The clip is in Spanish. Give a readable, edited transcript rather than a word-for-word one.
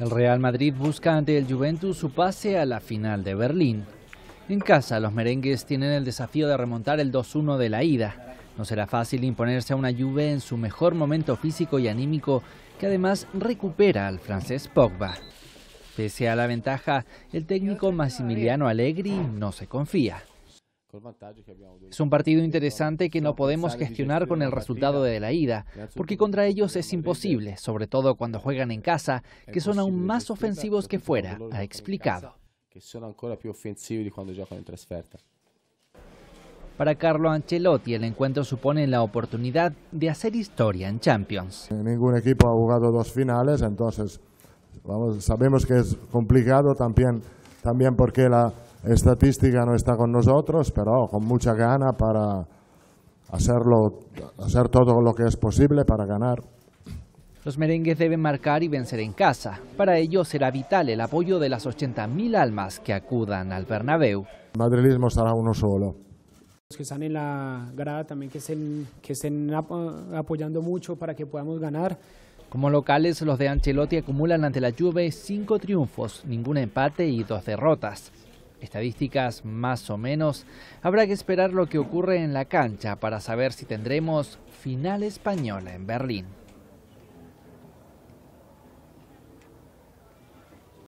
El Real Madrid busca ante el Juventus su pase a la final de Berlín. En casa, los merengues tienen el desafío de remontar el 2-1 de la ida. No será fácil imponerse a una Juve en su mejor momento físico y anímico, que además recupera al francés Pogba. Pese a la ventaja, el técnico Massimiliano Allegri no se confía. Es un partido interesante que no podemos gestionar con el resultado de la ida, porque contra ellos es imposible, sobre todo cuando juegan en casa, que son aún más ofensivos que fuera, ha explicado. Para Carlo Ancelotti, el encuentro supone la oportunidad de hacer historia en Champions. Ningún equipo ha jugado dos finales, entonces sabemos que es complicado también porque la estadística no está con nosotros, pero con mucha gana para hacer todo lo que es posible para ganar. Los merengues deben marcar y vencer en casa. Para ello será vital el apoyo de las 80.000 almas que acudan al Bernabéu. El madridismo será uno solo. Los que están en la grada también que estén apoyando mucho para que podamos ganar. Como locales, los de Ancelotti acumulan ante la Juve 5 triunfos, ningún empate y 2 derrotas. Estadísticas más o menos. Habrá que esperar lo que ocurre en la cancha para saber si tendremos final española en Berlín.